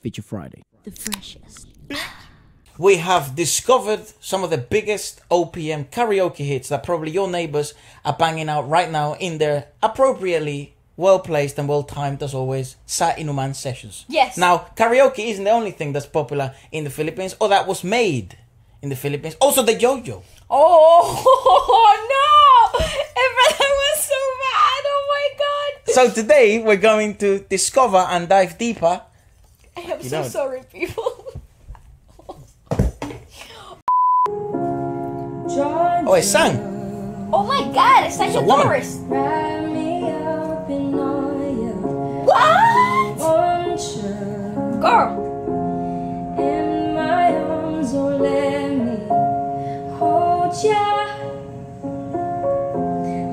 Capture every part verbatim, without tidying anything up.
Feature Friday. The freshest. We have discovered some of the biggest O P M karaoke hits that probably your neighbors are banging out right now in their appropriately well-placed and well-timed, as always, sa inuman sessions. Yes. Now, karaoke isn't the only thing that's popular in the Philippines or that was made in the Philippines. Also, the yo-yo. Oh, no! Everything was so bad. Oh, my God. So today, we're going to discover and dive deeper. I am you so know. sorry, people. Oh, it sang. Oh my God, it's like a chorus. What? Girl. In my arms, oh, let me hold ya.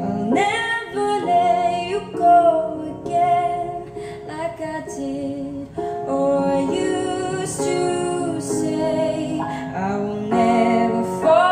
I'll never let you go again like I did or used to say I will never fall.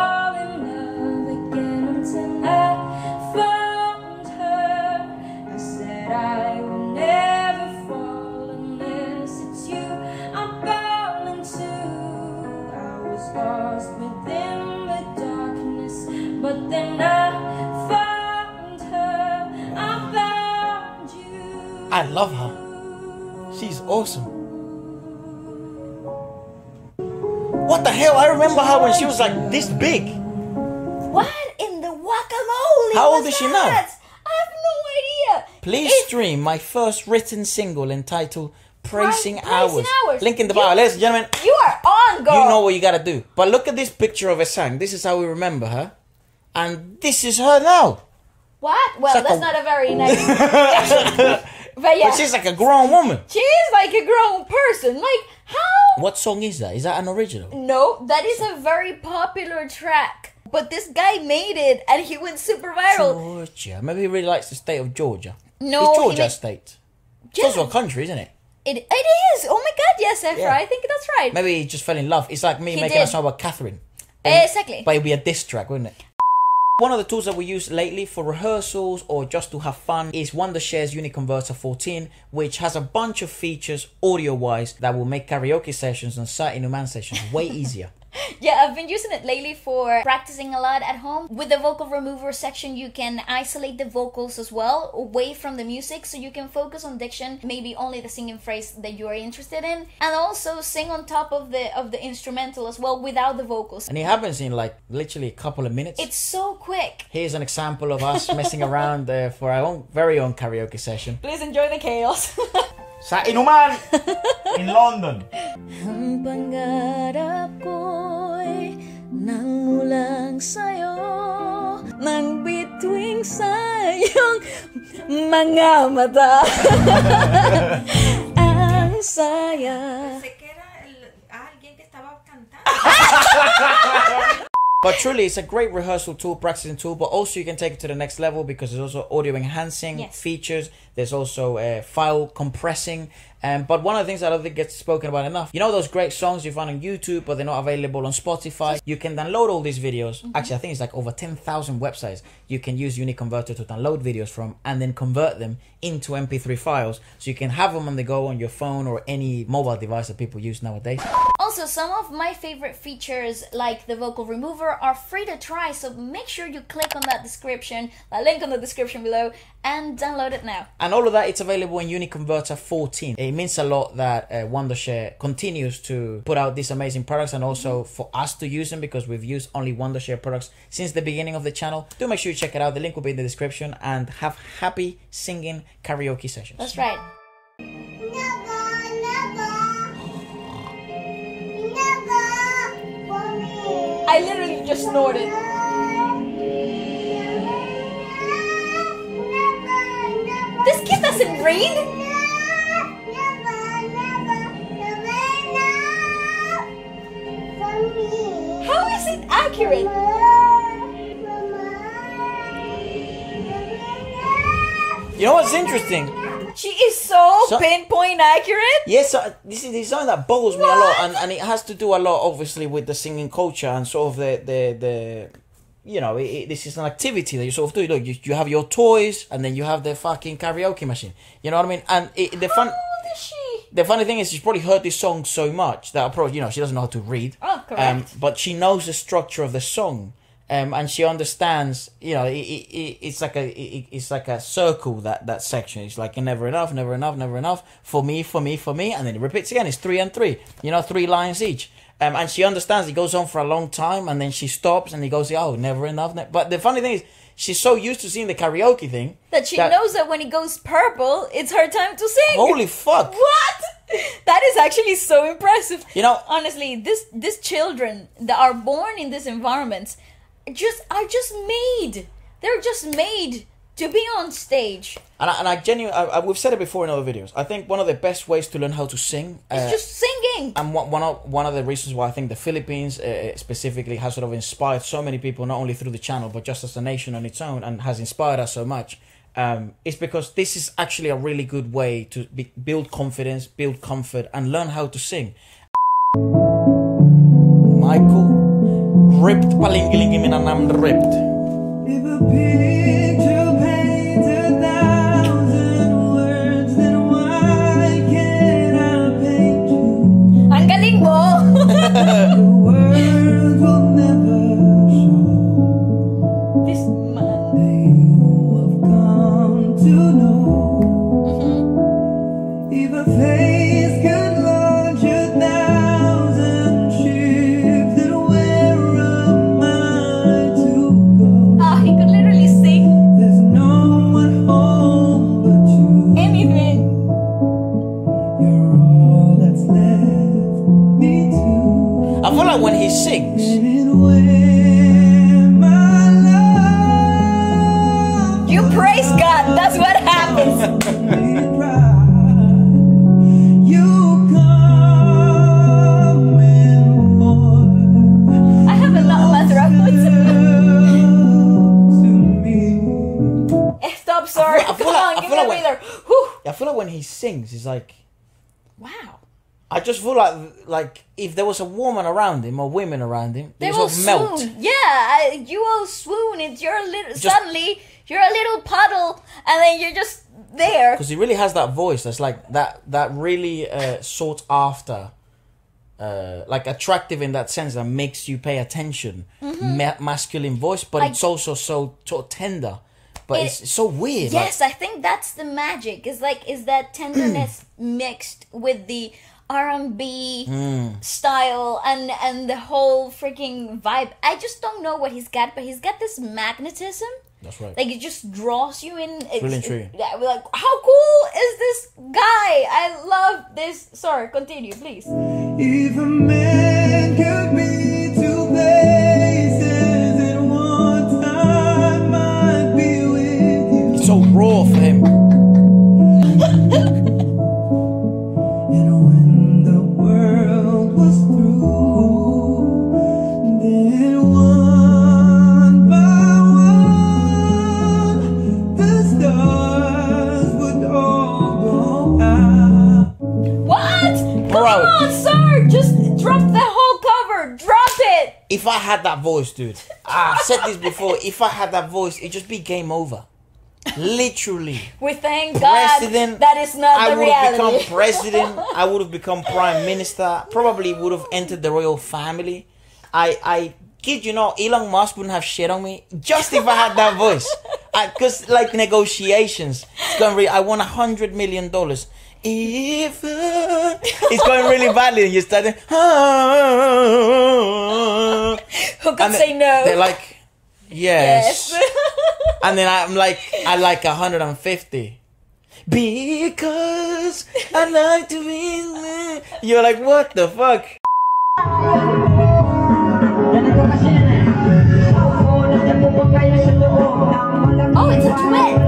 I love her. She's awesome. What the hell? I remember her when she was like this big. What in the guacamole? How old is she now? I have no idea. Please it's stream my first written single entitled Praising, Praising Hours. Hours. Link in the bio. Ladies and gentlemen, you are on, girl. You know what you gotta do. But look at this picture of her sang. This is how we remember her. And this is her now. What? Well, like that's a... not a very nice. But yeah. But she's like a grown woman. She is like a grown person. Like, how? What song is that? Is that an original? No, that is a very popular track. But this guy made it and he went super viral. Georgia. Maybe he really likes the state of Georgia. No. It's Georgia he... state. It's yeah. also a country, isn't it? It, it is. Oh my God, yes, Efra. Yeah. I think that's right. Maybe he just fell in love. It's like me he making did. a song about Catherine. Um, exactly. But it'd be a diss track, wouldn't it? One of the tools that we use lately for rehearsals or just to have fun is Wondershare's UniConverter fourteen, which has a bunch of features audio-wise that will make karaoke sessions and sa inuman sessions way easier. Yeah, I've been using it lately for practicing a lot at home. With the vocal remover section, you can isolate the vocals as well, away from the music, so you can focus on diction, maybe only the singing phrase that you are interested in, and also sing on top of the of the instrumental as well, without the vocals. And it happens in like, literally a couple of minutes. It's so quick. Here's an example of us messing around uh, for our own very own karaoke session. Please enjoy the chaos. Sa inuman in London. Ang pangarap ko'y nangulang sa'yo, nang bituing sa'yong mga mata. Ang saya. But truly, it's a great rehearsal tool, practicing tool, but also you can take it to the next level because there's also audio enhancing yes. features. There's also uh, file compressing. Um, but one of the things I don't think gets spoken about enough, you know those great songs you find on YouTube, but they're not available on Spotify? You can download all these videos. Mm-hmm. Actually, I think it's like over ten thousand websites you can use UniConverter to download videos from and then convert them into M P three files. So you can have them on the go on your phone or any mobile device that people use nowadays. Also, some of my favorite features, like the vocal remover, are free to try. So make sure you click on that description, that link on the description below, and download it now. And all of that, it's available in UniConverter fourteen. It means a lot that uh, Wondershare continues to put out these amazing products, and also for us to use them because we've used only Wondershare products since the beginning of the channel. Do make sure you check it out. The link will be in the description, and have happy singing karaoke sessions. That's right. I literally just snorted. This kid doesn't read. How is it accurate? You know what's interesting? She is so, so pinpoint accurate. Yes, yeah, so this is the song that boggles me a lot, and, and it has to do a lot, obviously, with the singing culture and sort of the the, the you know, it, it, this is an activity that you sort of do. Look, you, you have your toys, and then you have the fucking karaoke machine. You know what I mean? And it, the fun. How old is she? The funny thing is, she's probably heard this song so much that probably, you know, she doesn't know how to read. Oh, correct. Um, but she knows the structure of the song, um, and she understands. You know, it, it, it's like a it, it's like a circle, that that section. It's like never enough, never enough, never enough for me, for me, for me, and then it repeats again. It's three and three. You know, three lines each. Um, and she understands. It goes on for a long time, and then she stops, and he goes, "Oh, never enough." Ne-. But the funny thing is, she's so used to seeing the karaoke thing that she that knows that when it goes purple, it's her time to sing. Holy fuck! What? That is actually so impressive. You know, honestly, this these children that are born in these environments just are just made. They're just made to be on stage. And I, and I genuinely, I, I, we've said it before in other videos. I think one of the best ways to learn how to sing uh, is just singing. And one, one of one of the reasons why I think the Philippines uh, specifically has sort of inspired so many people, not only through the channel but just as a nation on its own, and has inspired us so much, um, is because this is actually a really good way to be, build confidence, build comfort, and learn how to sing. Michael ripped palingilingimina and I'm ripped. Sings is like, wow. I just feel like like if there was a woman around him or women around him, they, they will sort of melt. Yeah, I, you will swoon. It's you're a little just, suddenly you're a little puddle, and then you're just there. Because he really has that voice. That's like that that really uh, sought after, uh, like attractive in that sense that makes you pay attention. Mm-hmm. Ma masculine voice, but I, it's also so so tender. But it, it's so weird. Yes, like, I think that's the magic. It's like, is that tenderness mixed with the R and B mm. style and and the whole freaking vibe. I just don't know what he's got, but he's got this magnetism. That's right. Like, it just draws you in. It's really intriguing. Yeah, we're like, how cool is this guy? I love this. Sorry, continue, please. If a man could be too bad. So raw for him. And when the world was through, then one by one, the stars would all go out. What? Come Bro. on, sir! Just drop the whole cover! Drop it! If I had that voice, dude, I've said this before, if I had that voice, it'd just be game over. Literally, we thank God president, that is not I the reality. I would have become president. I would have become prime minister. Probably would have entered the royal family. I, I kid you not, Elon Musk wouldn't have shit on me just if I had that voice. Because like negotiations, it's going really, I won a hundred million dollars. If uh, it's going really badly, and you're starting. Ah, who could say no? They're like, yes. yes. And then I'm like, I like a hundred and fifty. Because I like to be... You're like, what the fuck? Oh, it's a duet.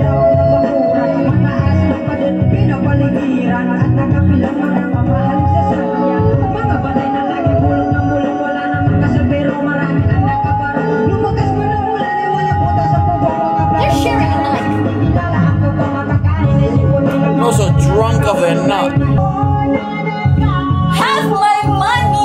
I'm also drunk of a nut. Have my money!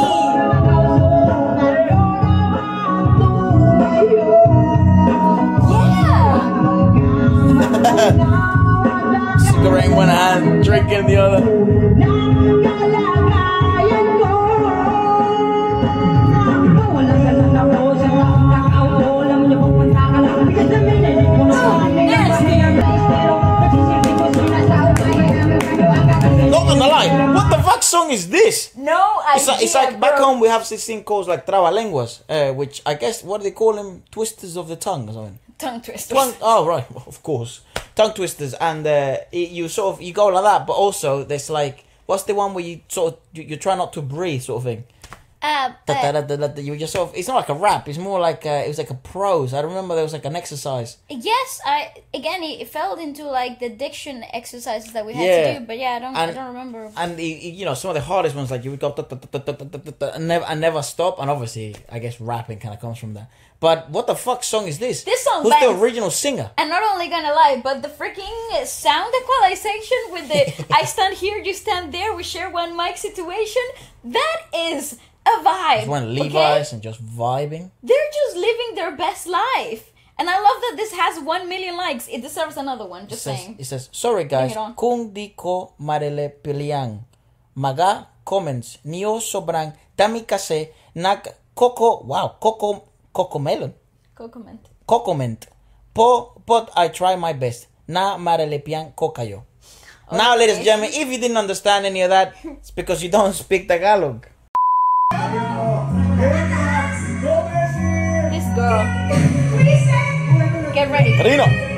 song is this? No idea. It's like, it's like back home we have this thing called like trabalenguas, uh, which I guess what do they call them? Twisters of the tongue or something. Tongue twisters. Tongue, oh right, of course, tongue twisters, and uh, it, you sort of you go like that, but also there's like what's the one where you sort of you, you try not to breathe sort of thing. Uh, da, da, da, da, da, you just sort of, it's not like a rap, it's more like a, it was like a prose. I remember there was like an exercise. Yes, I again it, it fell into like the diction exercises that we had yeah. to do, but yeah, I don't and, I don't remember. And it, you know, some of the hardest ones like you would go da, da, da, da, da, da, da, and never and never stop, and obviously I guess rapping kind of comes from that. But what the fuck song is this? This song. Who's the original singer? I'm not only gonna lie, but the freaking sound equalization with the I stand here, you stand there, we share one mic situation. That is a vibe. Just went Levi's okay? and just vibing. They're just living their best life, and I love that this has one million likes. It deserves another one. Just it says, saying. It says, "Sorry guys, kung di ko marele piliang maga comments niyo sobrang dami kasi nag koko wow koko koko melon kokoment kokoment po but I try my best na marele piang ko kayo." Okay. Now, ladies and gentlemen, if you didn't understand any of that, it's because you don't speak Tagalog. This girl. Get ready. Rino.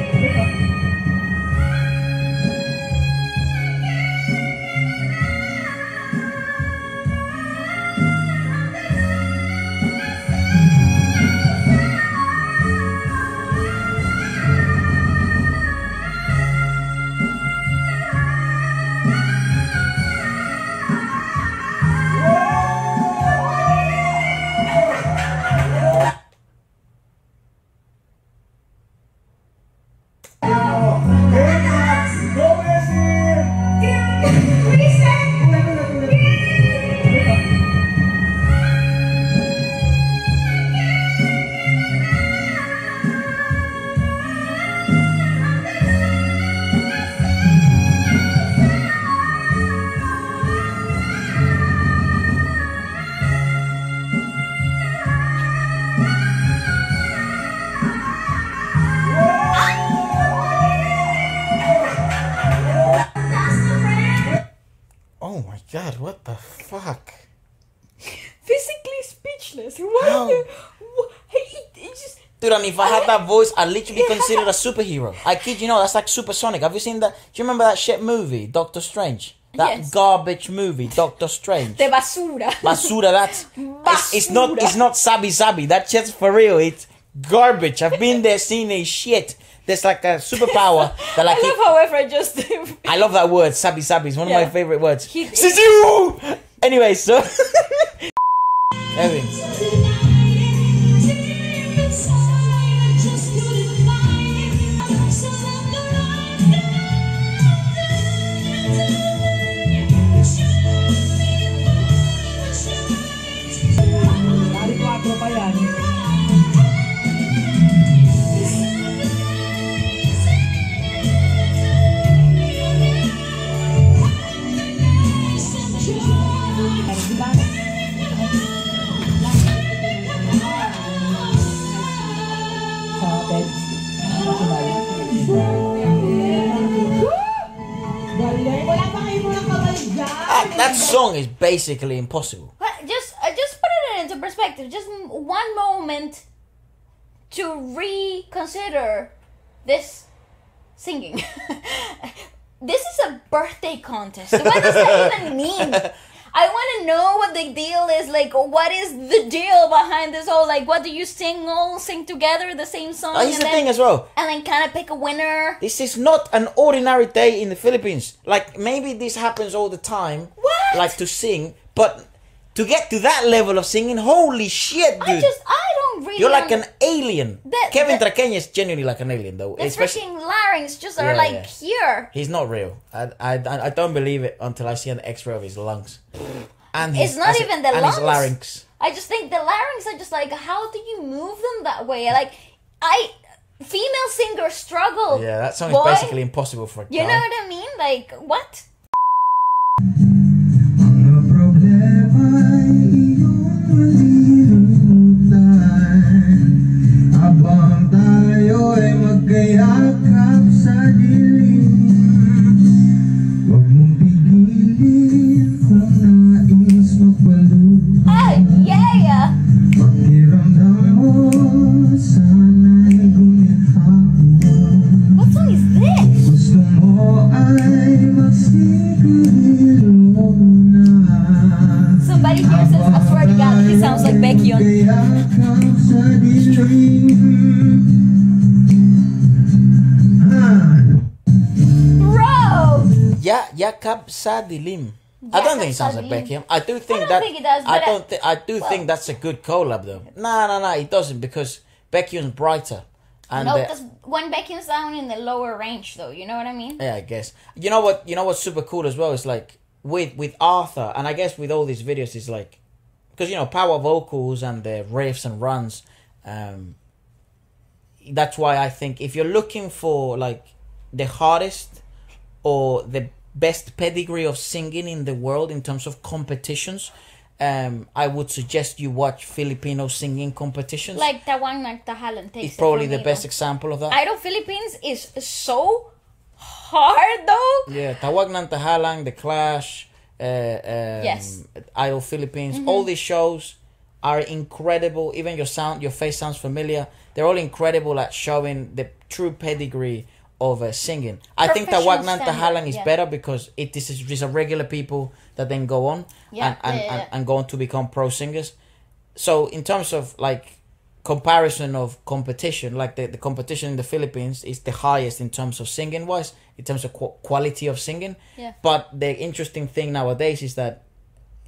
God, what the fuck? Physically speechless. Why are you, what, it, it just, dude, I mean, if I had that voice, I'd literally be considered a superhero. I kid you not, that's like supersonic. Have you seen that? Do you remember that shit movie, Doctor Strange? That yes. garbage movie, Doctor Strange. De basura. Basura, that's... Basura. It's, it's not It's not sabi sabi. That shit's for real. It's garbage. I've been there, seen a shit. There's like a superpower that like I love how Efra just I love that word, sabi sabi, it's one yeah. of my favorite words. He, he, anyway, so that song is basically impossible. But just, uh, just put it into perspective. Just one moment to reconsider this singing. This is a birthday contest. What does that even mean? I want to know what the deal is. Like, what is the deal behind this whole, like, what do you sing all, sing together the same song? Here's the thing as well. And then kind of pick a winner. This is not an ordinary day in the Philippines. Like, maybe this happens all the time. What? Like, to sing. But to get to that level of singing, holy shit, dude. I just, I don't really... You're like an alien. The, Kevin Traqueño is genuinely like an alien, though. The especially, freaking larynx just are yeah, like yeah. here. He's not real. I, I, I don't believe it until I see an x-ray of his lungs. And his, it's not even the lungs. His larynx. I just think the larynx are just like, how do you move them that way? Like, I... Female singers struggle. Yeah, that song boy. is basically impossible for a guy. You know what I mean? Like, what? Somebody here says a sword god. He sounds like Becky on. It's true. Bro! Ya Yakap sa dilim. I don't think it sounds like Beckham. I do think I that think does, I don't think I do well, think that's a good collab though. No, no, no, it doesn't because Beckham's brighter. And no, because when Beckham's down in the lower range though, you know what I mean? Yeah, I guess. You know what? You know what's super cool as well is like with with Arthur, and I guess with all these videos is like, because you know power vocals and the riffs and runs. Um, that's why I think if you're looking for like the hardest or the best pedigree of singing in the world in terms of competitions, um, I would suggest you watch Filipino singing competitions. Like Tawag ng Tanghalan takes. It's probably the best example of that. Idol Philippines is so hard though. Yeah, Tawag ng Tanghalan, The Clash, uh, um, yes, Idol Philippines. Mm-hmm. All these shows are incredible. Even your sound, your face sounds familiar. They're all incredible at showing the true pedigree of uh, singing. I think Tawag ng Tanghalan is yeah. better because it is these are regular people that then go on yeah, and, and, yeah, yeah. and and go on to become pro singers. So in terms of like comparison of competition, like the, the competition in the Philippines is the highest in terms of singing wise, in terms of qu quality of singing. Yeah. But the interesting thing nowadays is that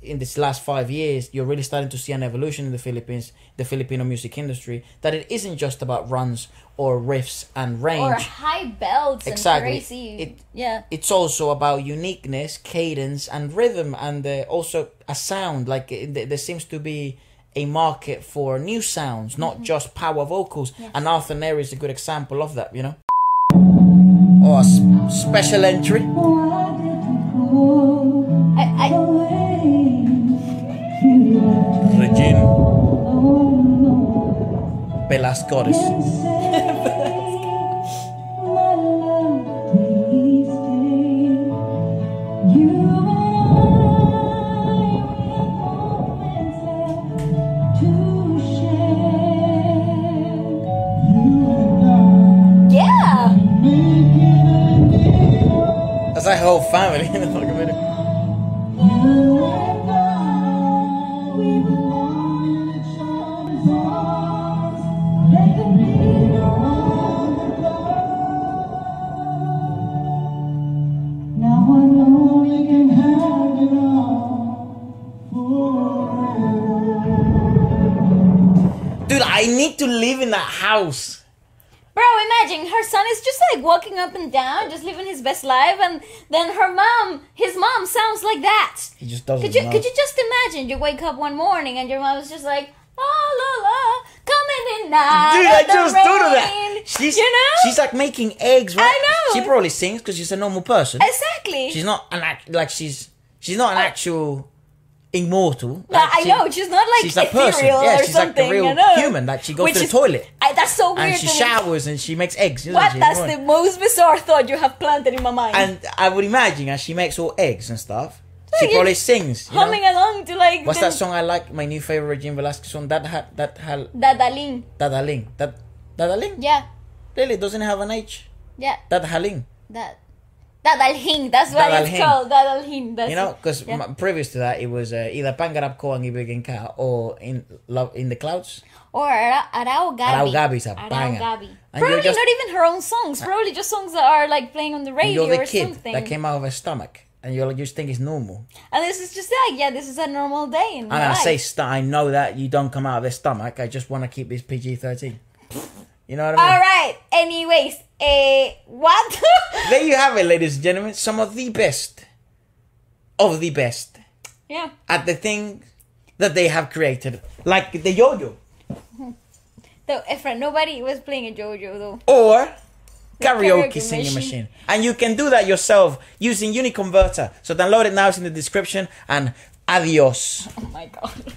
in this last five years, you're really starting to see an evolution in the Philippines, the Filipino music industry, that it isn't just about runs or riffs and range. Or high belts exactly. and crazy. It, yeah. It's also about uniqueness, cadence, and rhythm, and uh, also a sound. Like it, there seems to be a market for new sounds, not mm-hmm. just power vocals. Yes. And Arthur Nery is a good example of that, you know? Or oh, special entry. I... I Regine Velasquez. Yeah. That's our whole family in the fucking video. To live in that house, bro. Imagine her son is just like walking up and down, just living his best life, and then her mom, his mom, sounds like that. He just doesn't. Could you know. could you just imagine? You wake up one morning and your mom is just like, oh, la la, coming in now. Dude, I just rain. thought of that. She's, you know, she's like making eggs. Right? I know. She probably sings because she's a normal person. Exactly. She's not an act like she's she's not an I actual. Immortal. Like like, she, I know she's not like she's ethereal a person. Yeah, or she's something, like a real human. Like she goes Which to the is, toilet. I, that's so weird. And she showers me. and she makes eggs. What? She? That's the most bizarre thought you have planted in my mind. And I would imagine as she makes all eggs and stuff, like she probably sings, you humming know? along to like. What's the, that song I like? My new favorite Regine Velasquez song. That ha, that hal. Dadaling. Dadaling. That Dadaling. Yeah. Really doesn't have an H. Yeah. Dadaling. That. Dadalhin, that's what Dadalhin. it's called, Dadalhin. That's you know, because yeah. previous to that, it was uh, either Pangarapko ang Ibigin Ka or in love in the Clouds. Or Ara Arao Gabi. Arao Gabi's a Arao banger. Gabi. Probably just, not even her own songs, probably just songs that are like playing on the radio or something. You're the kid that came out of her stomach. And you're like, you just think it's normal. And this is just like, yeah, this is a normal day in And I life. say, st I know that you don't come out of their stomach. I just want to keep this P G thirteen. You know what I mean? All right. Anyways, eh, what? There you have it, ladies and gentlemen. Some of the best of the best. Yeah. At the thing that they have created, like the yo-yo. Though, Efra, nobody was playing a yo-yo though. Or the karaoke, karaoke singing machine. machine. And you can do that yourself using UniConverter. So download it now. It's in the description. And adios. Oh my god.